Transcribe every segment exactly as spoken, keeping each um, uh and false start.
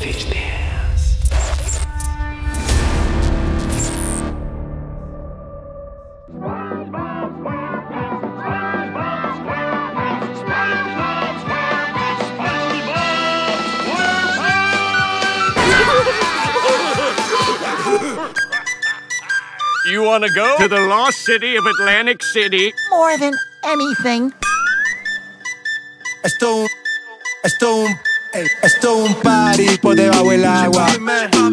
Fish Dance. SpongeBob SquarePants, SpongeBob SquarePants, SpongeBob SquarePants, SpongeBob SquarePants. You want to go to the lost city of Atlantic City? More than anything. Esto un, esto un, esto un party por debajo del agua.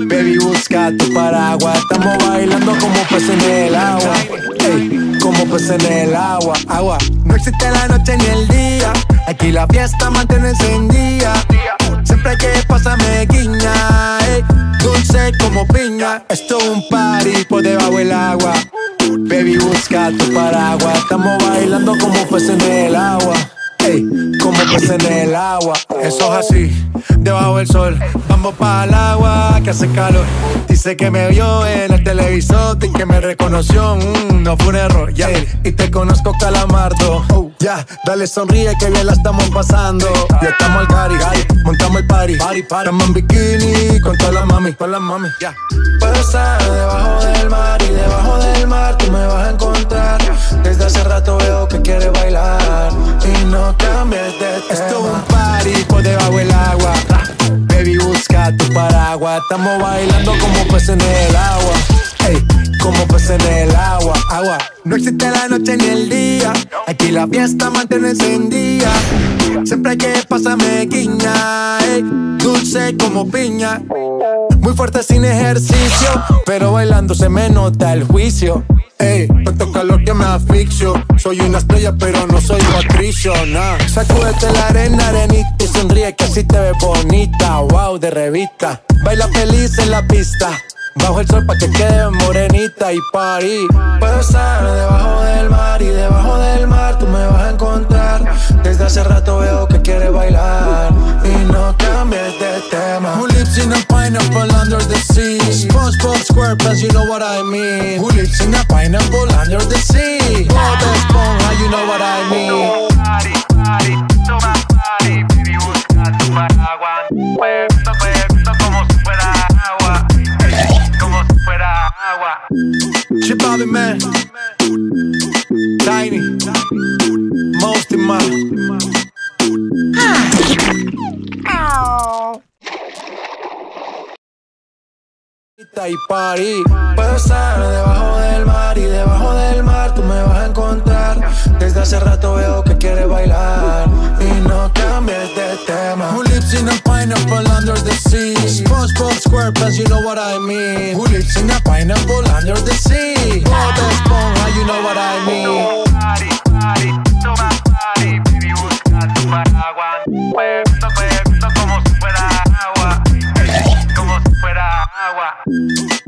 Baby, busca tu paraguas. Estamos bailando como peces en el agua. Ey, como peces en el agua, agua. No existe la noche ni el día. Aquí la fiesta mantiene encendida. Siempre que pasa me guiña, ey, dulce como piña. Esto es un party por debajo del agua. Baby, busca tu paraguas. Estamos bailando como peces en el agua. Ey, como peces en el agua. Eso es así, debajo del sol. Vamos para el agua que hace calor. Dice que me vio en el televisor y que me reconoció, mm, no fue un error, yeah. Ey, y te conozco, calamardo, oh, ya, yeah. Dale, sonríe que bien la estamos pasando. Ya estamos al cari, montamos el party, party, party. Estamos en bikini con todas las mami, con las mami, ya, yeah. Puedo estar debajo del mar y debajo del mar tú me vas a encontrar. Desde hace rato veo que quieres bailar y no cambies de tema. Esto es un party por debajo del agua. Baby, busca tu paraguas. Estamos bailando como peces en el agua. Ey, como peces en el agua, agua. No existe la noche ni el día. Aquí la fiesta mantiene encendida. Siempre que pasa me guiña, ey, dulce como piña. Muy fuerte sin ejercicio, pero bailando se me nota el juicio. Ey, tanto calor que me asfixio. Soy una estrella pero no soy patricio, nah. Sacúdete la arena, arenita, y sonríe que así te ves bonita. Wow, de revista. Baila feliz en la pista, bajo el sol pa' que quede morenita y party. Puedo estar debajo del mar y debajo del mar tú me vas a encontrar. Desde hace rato veo que quieres bailar y no cambies de tema. Who lives in a pineapple under the sea? SpongeBob SquarePants, you know what I mean. Who lives in a pineapple under the sea? Bob Esponja, you know what I mean. Party, party, toma party, baby, busca tu paraguas. Puerto, puerto, como si fuera agua. Agua. Chip Bobby Man, Tiny, Mosty Man. Ah. Y party. Puedo estar debajo del mar y debajo del mar tú me vas a encontrar. Desde hace rato veo que quieres bailar y no cambies de tema. Who lives in a pineapple under the sea? SpongeBob SquarePants, you know what I mean. Who lives in a pineapple under the sea?